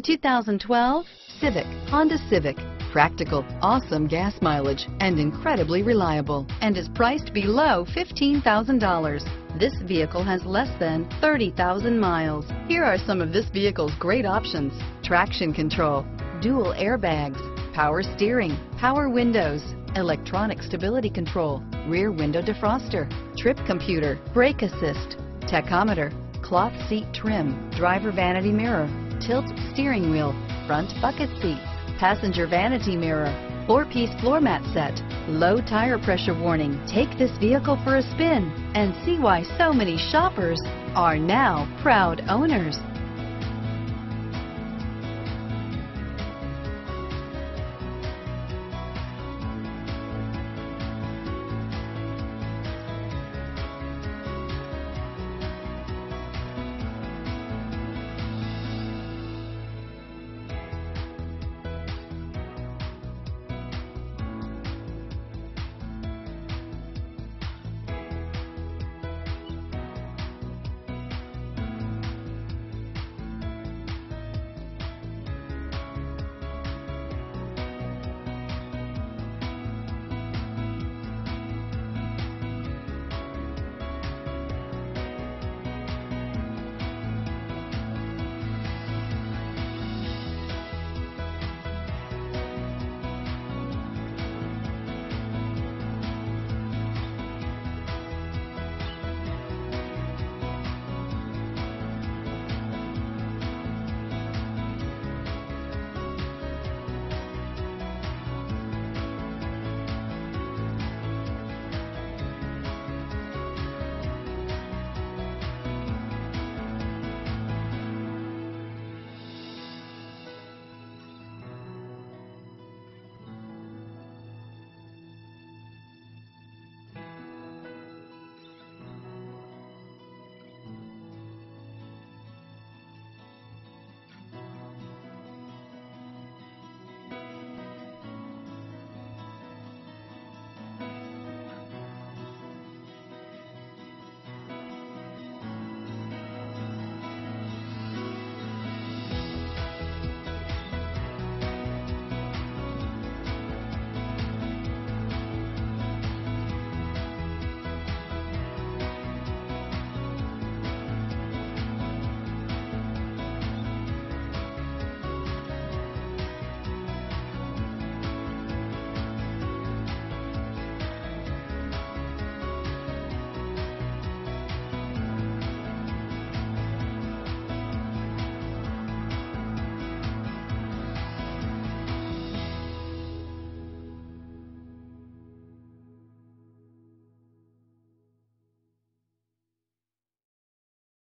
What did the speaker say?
The 2012 Honda Civic. Practical, awesome gas mileage, and incredibly reliable, and is priced below $15,000. This vehicle has less than 30,000 miles. Here are some of this vehicle's great options: traction control, dual airbags, power steering, power windows, electronic stability control, rear window defroster, trip computer, brake assist, tachometer, cloth seat trim, driver vanity mirror, tilt steering wheel, front bucket seats, passenger vanity mirror, four-piece floor mat set, low tire pressure warning. Take this vehicle for a spin and see why so many shoppers are now proud owners.